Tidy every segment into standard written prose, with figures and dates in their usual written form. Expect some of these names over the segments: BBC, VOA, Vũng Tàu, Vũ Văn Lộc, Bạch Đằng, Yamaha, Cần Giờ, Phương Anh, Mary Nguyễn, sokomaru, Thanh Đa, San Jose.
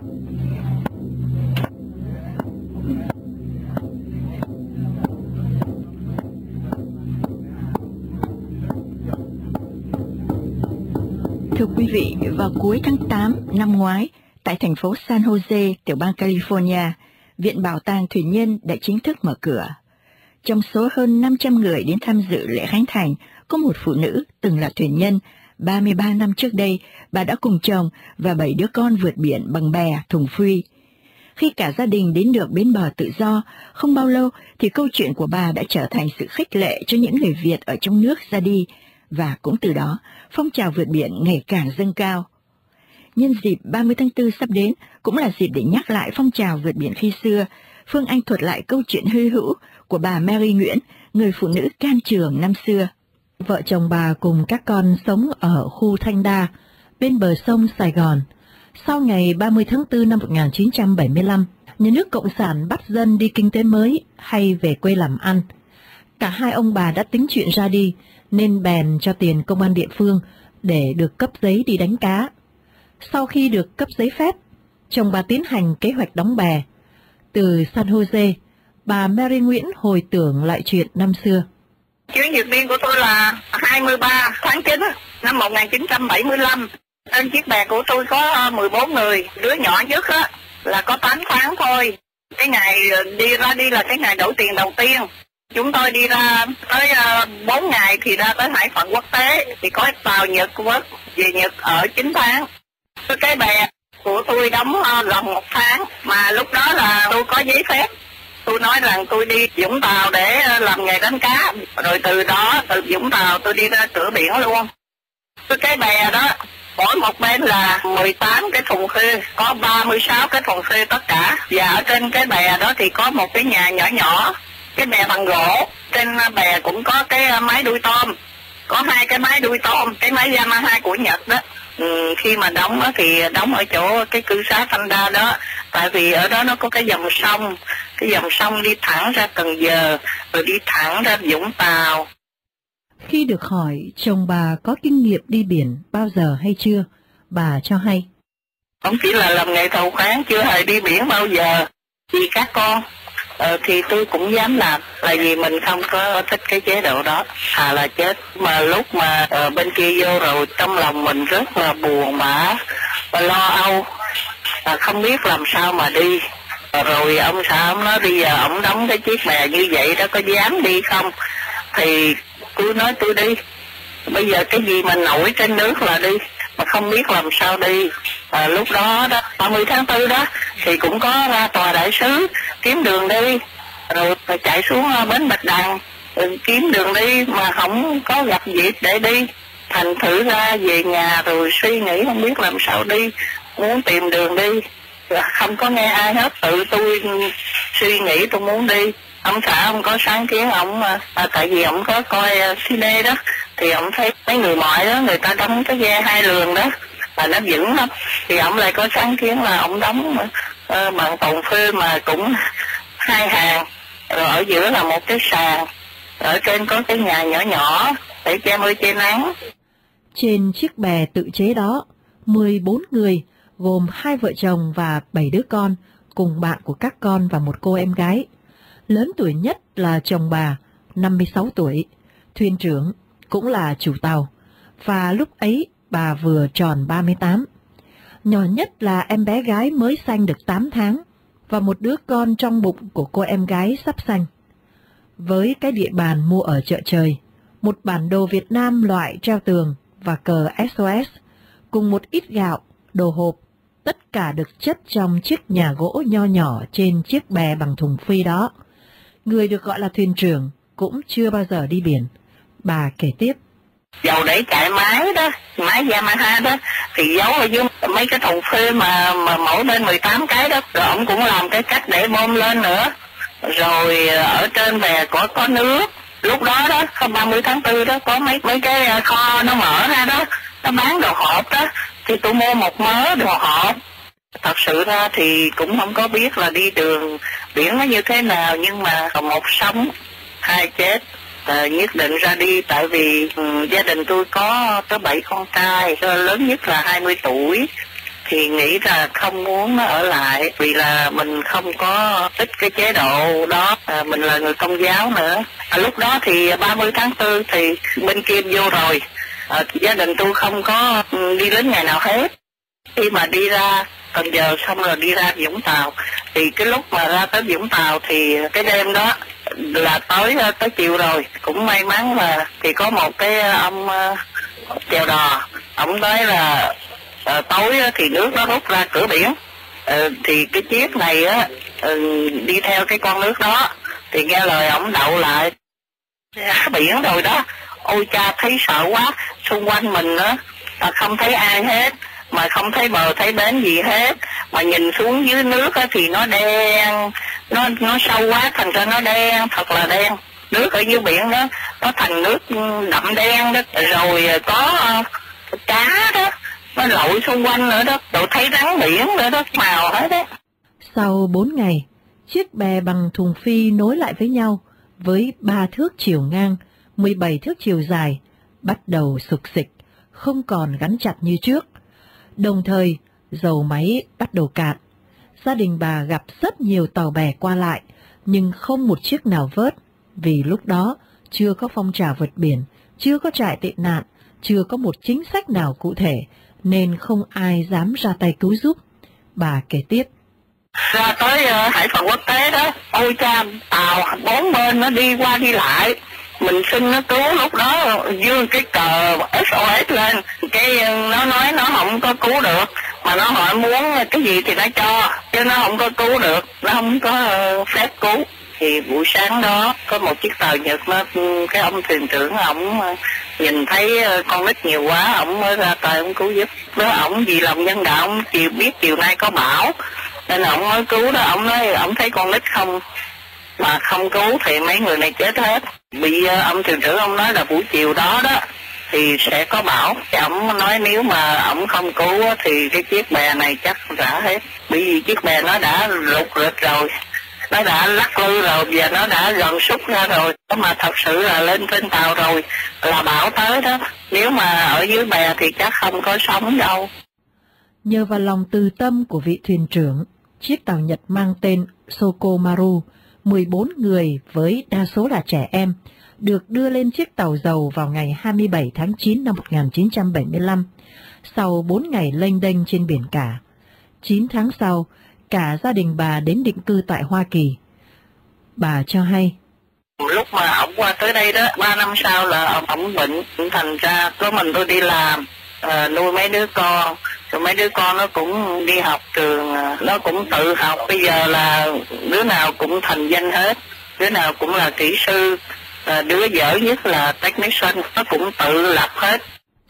Thưa quý vị, vào cuối tháng 8 năm ngoái, tại thành phố San Jose, tiểu bang California, Viện Bảo tàng Thủy Nhân đã chính thức mở cửa. Trong số hơn 500 người đến tham dự lễ khánh thành, có một phụ nữ từng là thuyền nhân. 33 năm trước đây, bà đã cùng chồng và 7 đứa con vượt biển bằng bè, thùng phi. Khi cả gia đình đến được bến bờ tự do, không bao lâu thì câu chuyện của bà đã trở thành sự khích lệ cho những người Việt ở trong nước ra đi, và cũng từ đó, phong trào vượt biển ngày càng dâng cao. Nhân dịp 30 tháng 4 sắp đến cũng là dịp để nhắc lại phong trào vượt biển khi xưa, Phương Anh thuật lại câu chuyện hy hữu của bà Mary Nguyễn, người phụ nữ can trường năm xưa. Vợ chồng bà cùng các con sống ở khu Thanh Đa, bên bờ sông Sài Gòn. Sau ngày 30 tháng 4 năm 1975, nhà nước Cộng sản bắt dân đi kinh tế mới hay về quê làm ăn. Cả hai ông bà đã tính chuyện ra đi, nên bèn cho tiền công an địa phương để được cấp giấy đi đánh cá. Sau khi được cấp giấy phép, chồng bà tiến hành kế hoạch đóng bè. Từ San Jose, bà Mary Nguyễn hồi tưởng lại chuyện năm xưa. Chuyến vượt biên của tôi là 23 tháng 9 năm 1975. Trên chiếc bè của tôi có 14 người, đứa nhỏ nhất là có 8 tháng thôi. Cái ngày đi ra đi là cái ngày đổi tiền đầu tiên. Chúng tôi đi ra tới 4 ngày thì ra tới Hải Phận Quốc tế, thì có tàu Nhật Quốc về Nhật ở 9 tháng. Cái bè của tôi đóng gần 1 tháng, mà lúc đó là tôi có giấy phép. Tôi nói rằng tôi đi Vũng Tàu để làm nghề đánh cá, rồi từ đó, từ Vũng Tàu tôi đi ra cửa biển luôn. Cái bè đó, mỗi một bên là 18 cái thùng khê, có 36 cái thùng khê tất cả. Và ở trên cái bè đó thì có một cái nhà nhỏ nhỏ, cái bè bằng gỗ. Trên bè cũng có cái máy đuôi tôm, có 2 cái máy đuôi tôm, cái máy Yamaha của Nhật đó. Khi mà đóng đó thì đóng ở chỗ cái cư xá Thanh Đa đó, tại vì ở đó nó có cái dòng sông, đi thẳng ra Cần Giờ rồi đi thẳng ra Vũng Tàu. Khi được hỏi chồng bà có kinh nghiệm đi biển bao giờ hay chưa, bà cho hay: Không, chỉ là làm nghề thầu khoáng, chưa hề đi biển bao giờ. Vì các con thì tôi cũng dám làm, là vì mình không có thích cái chế độ đó, thà là chết. Mà lúc mà bên kia vô rồi trong lòng mình rất là buồn bã và lo âu, không biết làm sao mà đi. Rồi ông xã ông nói bây giờ ông đóng cái chiếc bè như vậy đó, có dám đi không? Thì tôi nói tôi đi, bây giờ cái gì mà nổi trên nước là đi, mà không biết làm sao đi. Lúc đó, 30 tháng 4 đó, thì cũng có ra tòa đại sứ kiếm đường đi, rồi chạy xuống bến Bạch Đằng kiếm đường đi mà không có gặp dịp để đi. Thành thử ra về nhà rồi suy nghĩ không biết làm sao đi, muốn tìm đường đi, không có nghe ai hết, tự tôi suy nghĩ tôi muốn đi. Ông xã ông có sáng kiến, ông tại vì ông có coi cine đó, thì ông thấy mấy người mọi đó người ta đóng cái ghe 2 lường đó là nó vững lắm, thì ông lại có sáng kiến là ông đóng bằng tồn phê mà cũng 2 hàng, rồi ở giữa là một cái sàn, ở trên có cái nhà nhỏ nhỏ để che mưa che nắng. Trên chiếc bè tự chế đó, 14 người gồm 2 vợ chồng và 7 đứa con cùng bạn của các con và một cô em gái. Lớn tuổi nhất là chồng bà, 56 tuổi, thuyền trưởng, cũng là chủ tàu, và lúc ấy bà vừa tròn 38. Nhỏ nhất là em bé gái mới sanh được 8 tháng, và một đứa con trong bụng của cô em gái sắp sanh. Với cái địa bàn mua ở chợ trời, một bản đồ Việt Nam loại treo tường và cờ SOS, cùng một ít gạo, đồ hộp, tất cả được chất trong chiếc nhà gỗ nho nhỏ trên chiếc bè bằng thùng phi đó. Người được gọi là thuyền trưởng cũng chưa bao giờ đi biển. Bà kể tiếp: Dầu để chạy máy đó, máy Yamaha đó, thì giấu ở dưới mấy cái thùng phi mà mỗi bên 18 cái đó. Rồi ông cũng làm cái cách để bơm lên nữa. Rồi ở trên bè có nước. Lúc đó đó, 30 tháng 4 đó, có mấy cái kho nó mở ra đó, nó bán đồ hộp đó. Thì tôi mua một mớ đồ hộp. Thật sự ra thì cũng không có biết là đi đường biển nó như thế nào, nhưng mà một sống, 2 chết. Nhất định ra đi, tại vì gia đình tôi có tới 7 con trai, lớn nhất là 20 tuổi. thì nghĩ là không muốn ở lại, vì là mình không có thích cái chế độ đó, mình là người Công giáo nữa. Lúc đó thì 30 tháng 4 thì bên kia vô rồi, gia đình tôi không có đi đến ngày nào hết. Khi mà đi ra Cần Giờ xong rồi đi ra Vũng Tàu, thì cái lúc mà ra tới Vũng Tàu thì cái đêm đó là tới chiều rồi. Cũng may mắn là thì có một cái ông chèo đò, ông nói là tối thì nước nó rút ra cửa biển, thì cái chiếc này đi theo cái con nước đó, thì nghe lời ổng đậu lại ra biển rồi đó. Ôi cha, thấy sợ quá, xung quanh mình á không thấy ai hết, mà không thấy bờ thấy bến gì hết, mà nhìn xuống dưới nước á thì nó đen, nó sâu quá, thành ra nó đen, thật là đen. Nước ở dưới biển đó nó thành nước đậm đen đó, rồi có cá đó nó lội xung quanh nữa đó, rồi thấy rắn biển nữa đó, màu hết đó. Sau 4 ngày, chiếc bè bằng thùng phi nối lại với nhau với 3 thước chiều ngang, 17 thước chiều dài, bắt đầu sục sịch, không còn gắn chặt như trước. Đồng thời, dầu máy bắt đầu cạn. Gia đình bà gặp rất nhiều tàu bè qua lại, nhưng không một chiếc nào vớt, vì lúc đó chưa có phong trào vượt biển, chưa có trại tị nạn, chưa có một chính sách nào cụ thể, nên không ai dám ra tay cứu giúp. Bà kể tiếp. Ra tới Hải Phòng Quốc tế đó, ôi cha, tàu 4 bên nó đi qua đi lại, mình xin nó cứu. Lúc đó dương cái cờ SOS lên, cái nó nói nó không có cứu được, mà nó hỏi muốn cái gì thì nó cho, chứ nó không có cứu được, nó không có phép cứu. Thì buổi sáng đó có một chiếc tàu Nhật, cái ông thuyền trưởng ổng nhìn thấy con nít nhiều quá, ổng mới ra tay ổng cứu giúp. Đó, ổng vì lòng nhân đạo, ổng biết chiều nay có bão nên ổng mới cứu đó. Ổng nói ổng thấy con nít không mà không cứu thì mấy người này chết hết. Bị ông thuyền trưởng ông nói là buổi chiều đó đó thì sẽ có bão, ổng nói nếu mà ổng không cứu thì cái chiếc bè này chắc rã hết, bởi vì chiếc bè nó đã lụt rịch rồi, nó đã lắc lư rồi và nó đã gần súc ra rồi. Mà thật sự là lên trên tàu rồi là bão tới đó, nếu mà ở dưới bè thì chắc không có sống đâu. Nhờ vào lòng từ tâm của vị thuyền trưởng, chiếc tàu Nhật mang tên Sokomaru, 14 người với đa số là trẻ em, được đưa lên chiếc tàu dầu vào ngày 27 tháng 9 năm 1975, sau 4 ngày lênh đênh trên biển cả. 9 tháng sau, cả gia đình bà đến định cư tại Hoa Kỳ. Bà cho hay. Lúc mà ổng qua tới đây đó, 3 năm sau là ổng bệnh, thành ra có mình tôi đi làm, nuôi mấy đứa con. Rồi mấy đứa con nó cũng đi học trường, nó cũng tự học. Bây giờ là đứa nào cũng thành danh hết, đứa nào cũng là kỹ sư, đứa dở nhất là technician, nó cũng tự lập hết.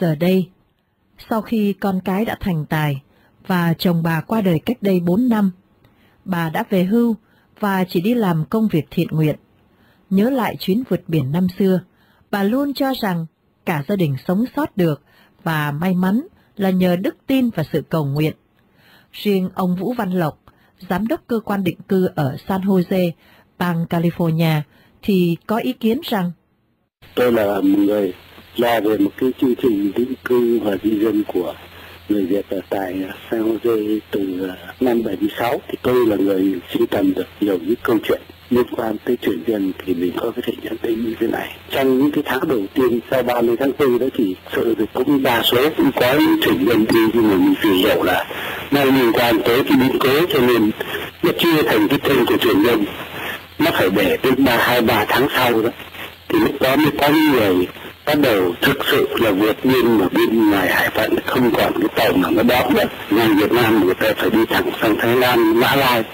Giờ đây, sau khi con cái đã thành tài và chồng bà qua đời cách đây 4 năm, bà đã về hưu và chỉ đi làm công việc thiện nguyện. Nhớ lại chuyến vượt biển năm xưa, bà luôn cho rằng cả gia đình sống sót được và may mắn là nhờ đức tin và sự cầu nguyện. Riêng ông Vũ Văn Lộc, giám đốc cơ quan định cư ở San Jose, bang California, thì có ý kiến rằng: Tôi là một người lo về một cái chương trình định cư và di dân của người Việt ở tại San Jose từ năm 76, thì tôi là người sưu tầm được nhiều những câu chuyện liên quan tới chuyển dân, thì mình có thể nhận thấy như thế này. Trong những cái tháng đầu tiên sau 30 tháng 4 đó thì sự cũng đa số cũng có những chuyển dân đi, nhưng mà mình phải hiểu là nó liên quan tới cái biến cố, cho nên nó chưa thành cái tên của chuyển dân, nó phải để tới 2-3 tháng sau đó thì lúc đó mới có người bắt đầu thực sự là vượt biên, mà bên ngoài Hải Phận không còn cái tàu nào nó đón nữa. Người Việt Nam người ta phải đi thẳng sang Thái Lan, Mã Lai,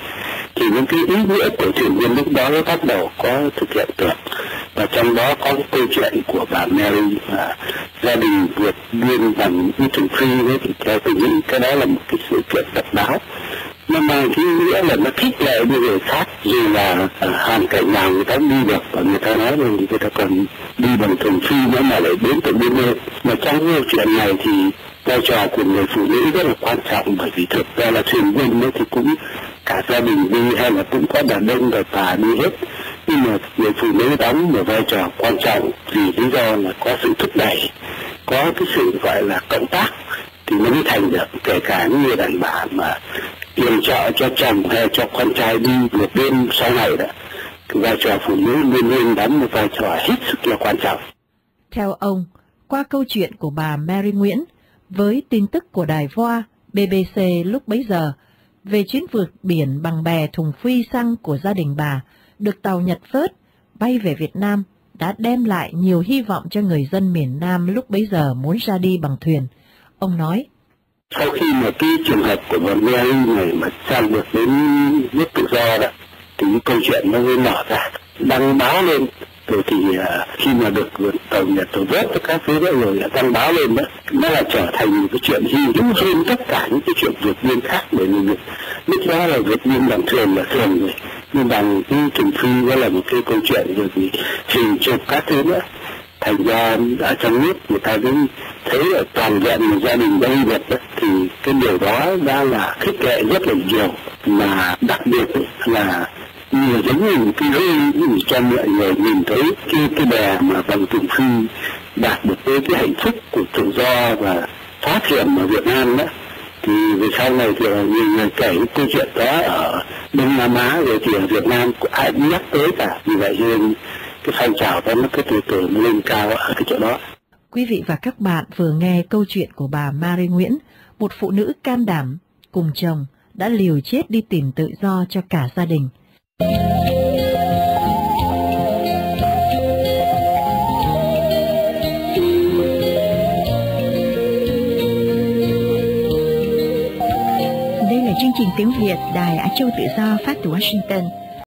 thì những cái ý nghĩa của chuyển dân lúc đó nó bắt đầu có thực hiện được. Và trong đó có cái câu chuyện của bà Mary và gia đình vượt biên bằng cái thùng phi đấy, thì theo tôi nghĩ cái đó là một cái sự kiện độc đáo. Nó mang cái nghĩa là nó thích lệ như người khác, dù là hoàn cảnh nào người ta đi được, và người ta nói rằng người ta còn đi bằng thùng phi nữa mà lại đến tận biên giới. Mà trong cái chuyện này thì vai trò của người phụ nữ rất là quan trọng, bởi vì thực ra là thuyền viên thì cũng cả gia đình đi hay là cũng có đàn ông và bà đi hết, nhưng mà người phụ nữ đóng một vai trò quan trọng vì lý do là có sự thúc đẩy, có cái sự gọi là cộng tác thì mới thành được, kể cả những người đàn bà mà yểm trợ cho chồng hay cho con trai đi một đêm sau này đó. Cái vai trò phụ nữ luôn luôn đóng một vai trò hết sức là quan trọng. Theo ông, qua câu chuyện của bà Mary Nguyễn với tin tức của đài VOA BBC lúc bấy giờ về chuyến vượt biển bằng bè thùng phi xăng của gia đình bà được tàu Nhật vớt bay về Việt Nam đã đem lại nhiều hy vọng cho người dân miền Nam lúc bấy giờ muốn ra đi bằng thuyền. Ông nói, sau khi mà cái trường hợp của bà Mary này mà sang được đến nước tự do đó, thì câu chuyện nó mới mở ra, đăng báo lên. Rồi thì khi mà được tàu Nhật vớt các thứ đó rồi đăng báo lên đó, nó là trở thành một cái chuyện hy hữu hơn tất cả những cái chuyện vượt biên khác. Bởi vì lúc đó là vượt biên bằng thuyền là thường rồi, nhưng bằng cái thùng phi đó là một cái câu chuyện rồi thì hình chụp các thứ nữa. Thành ra ở trong nước người ta cũng thấy là toàn vẹn một gia đình đang Nhật đó, thì cái điều đó đã là khích lệ rất là nhiều, mà đặc biệt là nhiều giống như một cái hơi cho mọi người nhìn thấy cái bè mà bằng thùng phi đạt được cái hạnh phúc của tự do và phát triển ở Việt Nam đó. Thì về sau này thì nhiều người kể câu chuyện đó ở Đông Nam Á rồi thì ở Việt Nam cũng ai nhắc tới cả. Vì vậy nên cái phong trào đó nó cứ từ từ lên cao ở cái chỗ đó. Quý vị và các bạn vừa nghe câu chuyện của bà Mary Nguyễn, một phụ nữ can đảm cùng chồng đã liều chết đi tìm tự do cho cả gia đình. Đây là chương trình tiếng Việt Đài Á Châu Tự Do phát từ Washington.